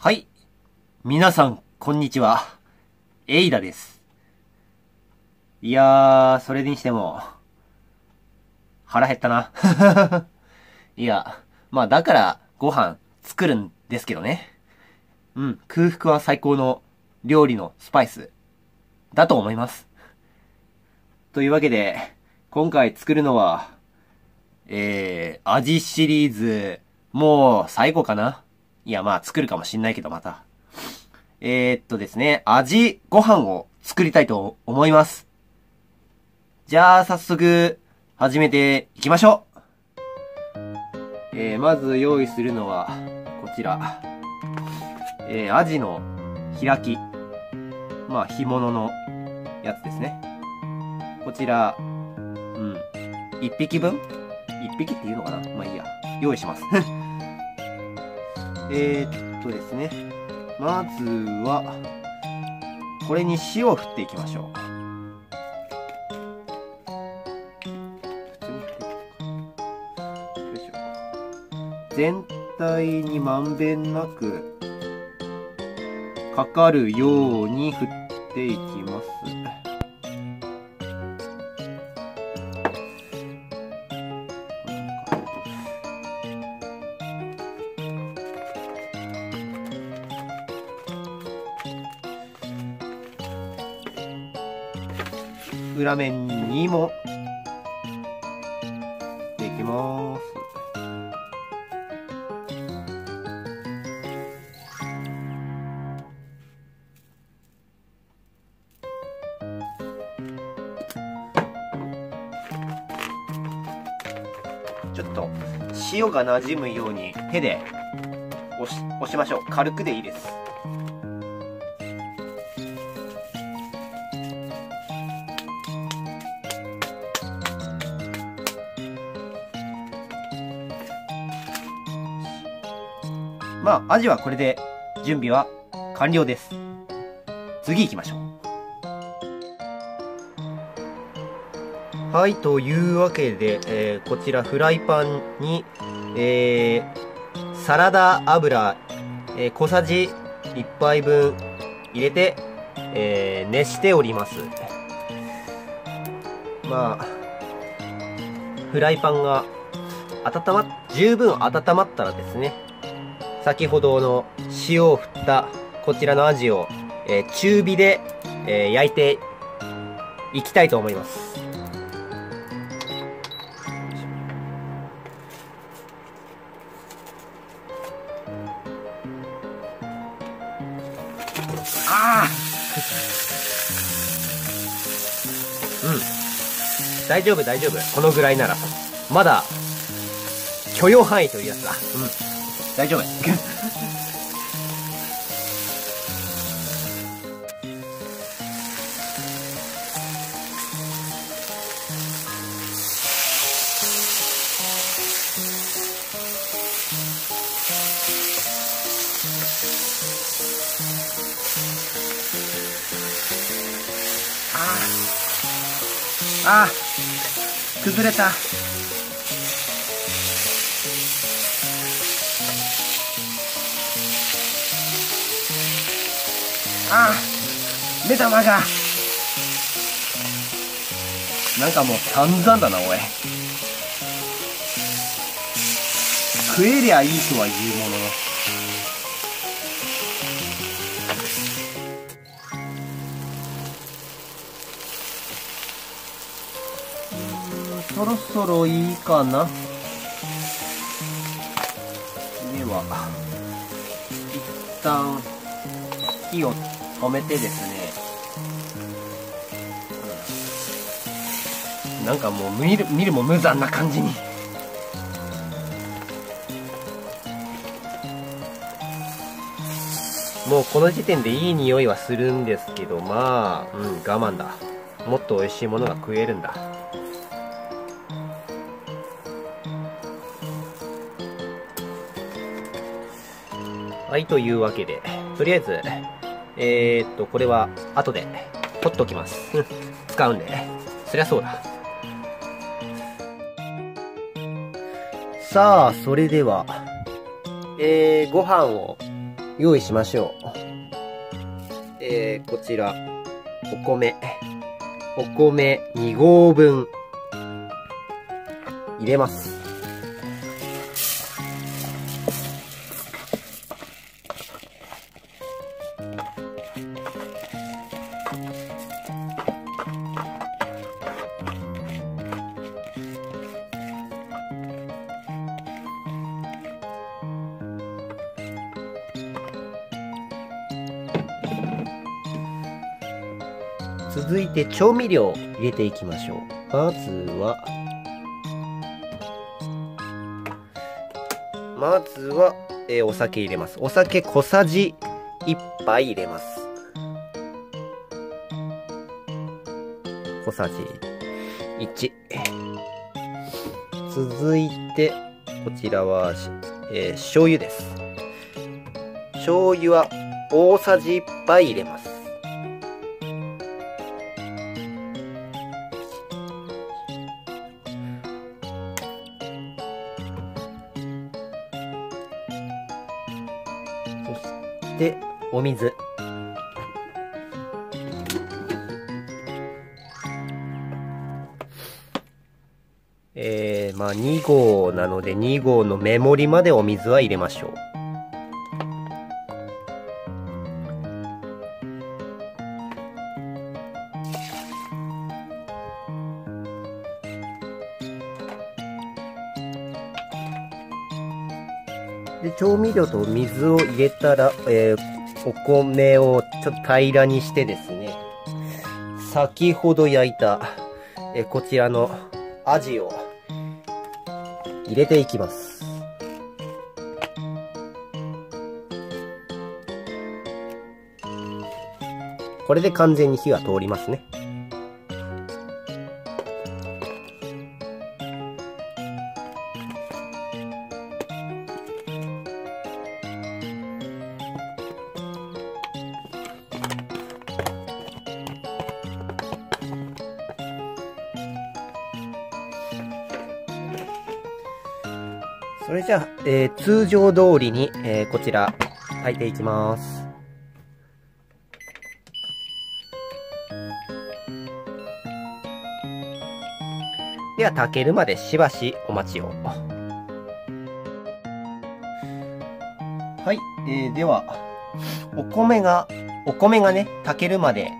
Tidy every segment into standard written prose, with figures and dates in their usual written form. はい。皆さん、こんにちは。エイダです。いやー、それにしても、腹減ったな。いや、まあだから、ご飯作るんですけどね。うん、空腹は最高の料理のスパイスだと思います。というわけで、今回作るのは、味シリーズ、もう最後かな。いや、まあ、作るかもしんないけど、また。ですね、味、ご飯を作りたいと思います。じゃあ、早速、始めていきましょう。まず用意するのは、こちら。味の開き。まあ、干物のやつですね。こちら、うん、一匹分？一匹っていうのかな？まあ、いいや。用意します。ですね、まずはこれに塩を振っていきましょう。全体にまんべんなくかかるように振っていきます。裏面にもできます。ちょっと塩がなじむように手で押しましょう。軽くでいいです。まあ、アジはこれで準備は完了です。次行きましょう。はい、というわけで、こちらフライパンに、サラダ油、小さじ1杯分入れて、熱しております。まあ、フライパンが十分温まったらですね、先ほどの塩を振ったこちらのアジを、中火で、焼いていきたいと思います。ああうん。大丈夫。このぐらいなら。まだ、許容範囲というやつだ。うん。大丈夫。ああ、崩れた。ああ、目玉がなんかもう散々だな、おい。食えりゃいいとは言うものの、そろそろいいかな。では一旦火を止めてですね、なんかもう見るも無残な感じに。もうこの時点でいい匂いはするんですけど、まあ、うん、我慢だ。もっと美味しいものが食えるんだ。はい、というわけで、とりあえずこれは後で取っときます。うん、使うんでね。そりゃそうだ。さあ、それでは、ご飯を用意しましょう。こちら、お米。お米2合分。入れます。続いて調味料を入れていきましょう。まずはお酒入れます。お酒小さじ1杯入れます。小さじ1。続いてこちらは、醤油です。醤油は大さじ1杯入れます。で、お水。まあ2合なので2合の目盛りまでお水は入れましょう。で、調味料と水を入れたら、お米をちょっと平らにしてですね、先ほど焼いた、こちらのアジを入れていきます。これで完全に火は通りますね。それじゃあ、通常通りに、こちら炊いていきます。では炊けるまでしばしお待ちを。はい、ではお米がね炊けるまで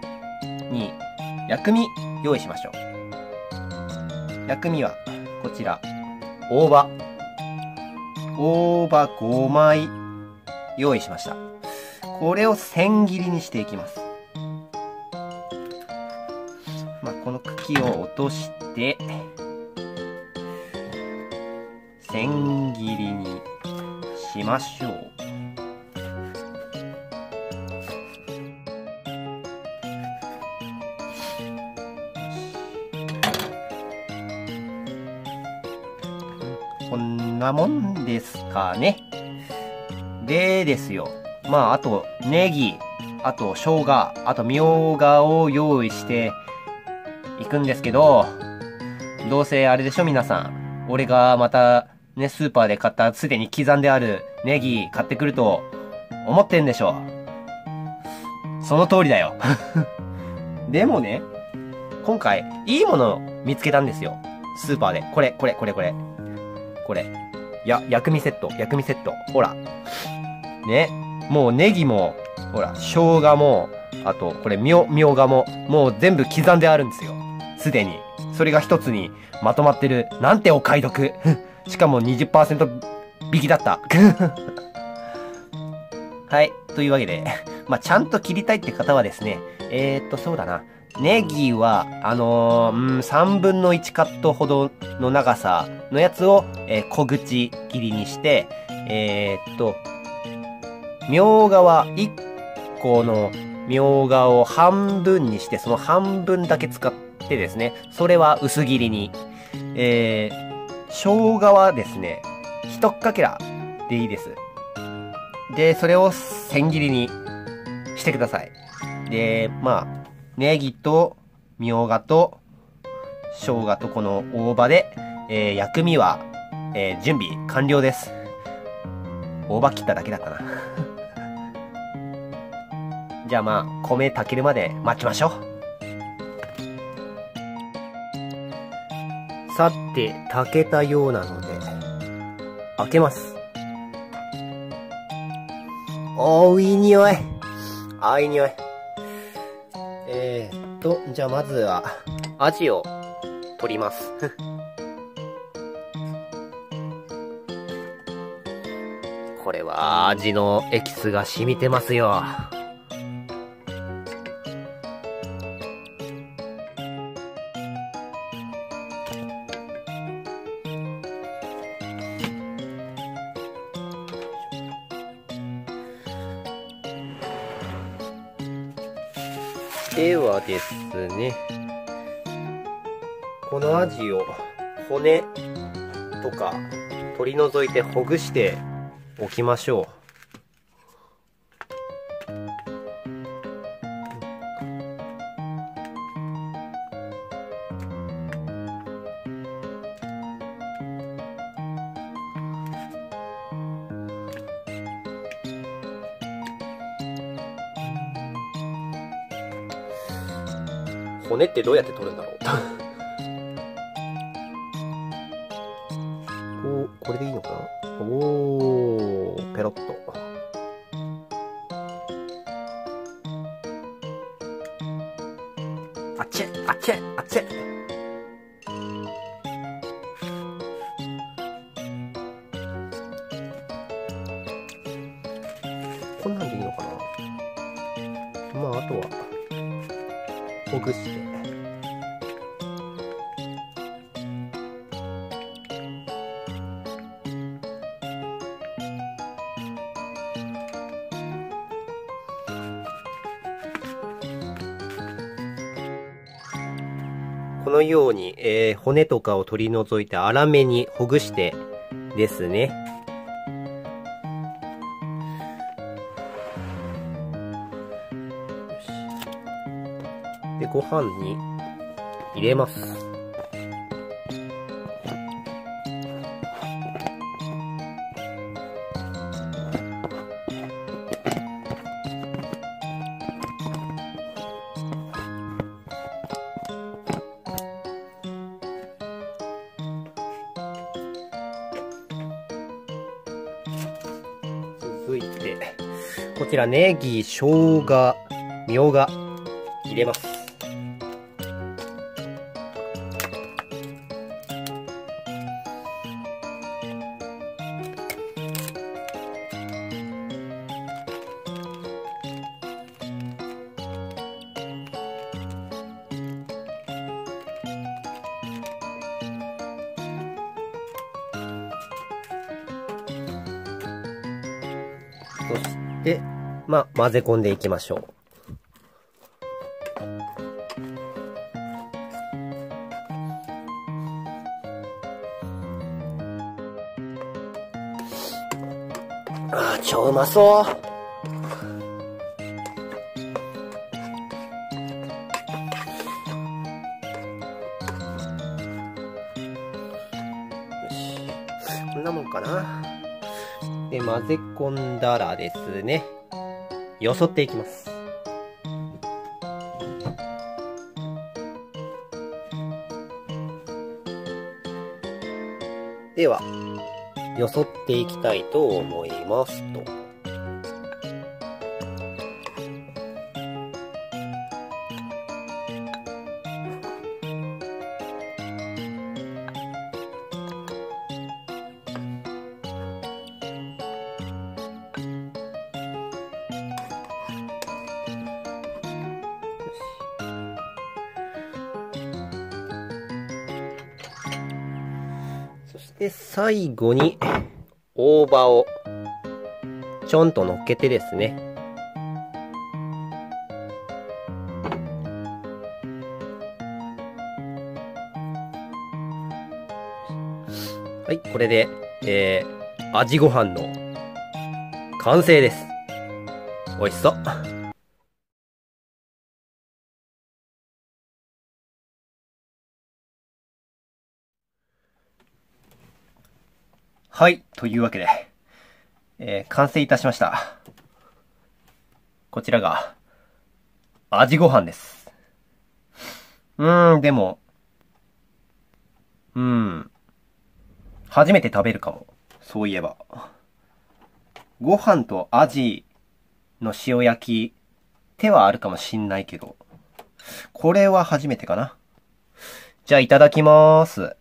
に薬味用意しましょう。薬味はこちら大葉5枚用意しました。これを千切りにしていきます。まあ、この茎を落として千切りにしましょう。こんなもんですかね。でですよ。まあ、あと、ネギ、あと、生姜、あと、みょうがを用意していくんですけど、どうせあれでしょ、皆さん。俺がまた、ね、スーパーで買った、すでに刻んであるネギ買ってくると思ってんでしょ。その通りだよ。でもね、今回、いいものを見つけたんですよ。スーパーで。これ。いや、薬味セット。ほら。ね。もうネギも、ほら、生姜も、あと、これ、みょうがも、もう全部刻んであるんですよ。すでに。それが一つにまとまってる。なんてお買い得。しかも 20% 引きだった。はい。というわけで、まあ、ちゃんと切りたいって方はですね、そうだな。ネギは、3分の1カットほどの長さのやつを、小口切りにして、みょうがは1個のみょうがを半分にして、その半分だけ使ってですね、それは薄切りに。生姜はですね、一かけらでいいです。で、それを千切りにしてください。で、まあ、ネギと、みょうがと、生姜とこの大葉で、薬味は、準備完了です。大葉切っただけだったな。じゃあまあ米炊けるまで待ちましょう。さて炊けたようなので開けます。おー、いい匂い。あー、いい匂い。じゃあまずはアジを取ります。これはアジのエキスが染みてますよ。ではですね、このアジを骨とか取り除いてほぐしておきましょう。骨ってどうやって取るんだろう。これでいいのかな。おー、ペロッと。あっちあっちあっち。こんなんでいいのかな。まああとはほぐして。このように、骨とかを取り除いて粗めにほぐしてですね。で、ご飯に入れます。続いてこちらネギ、生姜、みょうが入れます。そして、まあ、混ぜ込んでいきましょう。あー、超うまそう。こんなもんかな。で、混ぜ込んだらですね、よそっていきます。では、よそっていきたいと思いますと。で、最後に、大葉を、ちょんと乗っけてですね。はい、これで、アジご飯の、完成です。美味しそう。はい、というわけで、完成いたしました。こちらが、味ご飯です。でも、初めて食べるかも。そういえば。ご飯とアジの塩焼き、手はあるかもしんないけど。これは初めてかな。じゃあいただきまーす。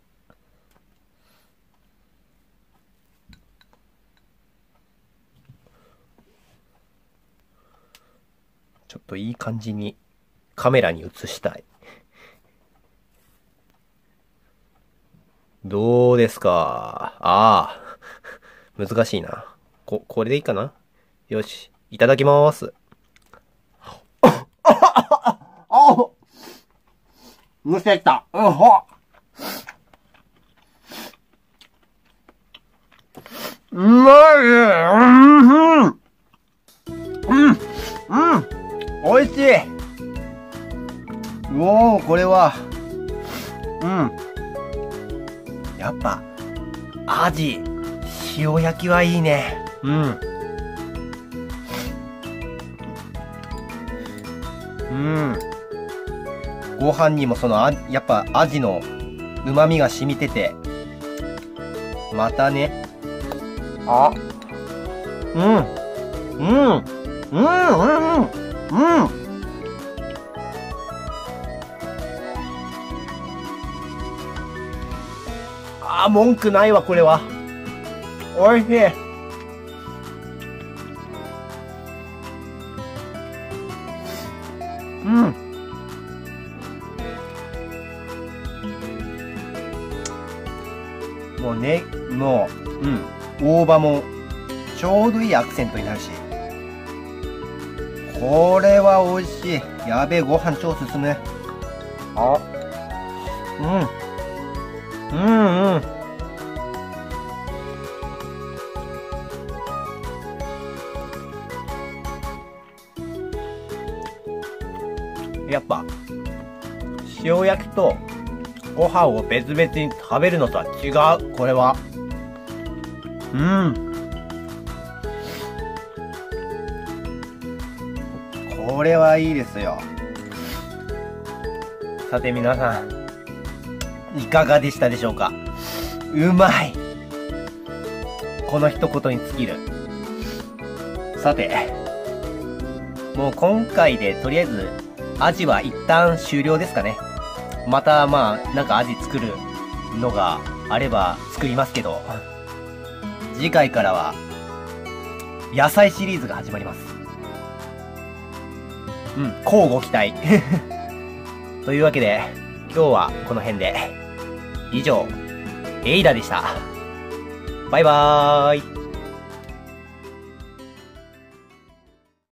ちょっといい感じにカメラに映したい。どうですか？ああ。難しいな。これでいいかな？よし。いただきまーす。むせた。うほ。うまい。おいしい。おー、これは。やっぱ、アジ、塩焼きはいいね。ご飯にもそのやっぱアジの旨味が染みてて、またね。あ、あ、文句ないわ、これは。おいしい。もうね、大葉もちょうどいいアクセントになるし、これは美味しい。やべえ、ご飯超進む。あ、やっぱ塩焼きとご飯を別々に食べるのとは違う、これは。これはいいですよ。さて皆さん、いかがでしたでしょうか。うまい、この一言に尽きる。さて、もう今回でとりあえずアジは一旦終了ですかね。またなんかアジ作るのがあれば作りますけど、次回からは野菜シリーズが始まります。乞うご期待。というわけで、今日はこの辺で。以上、エイダでした。バイバーイ。